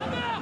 Come on!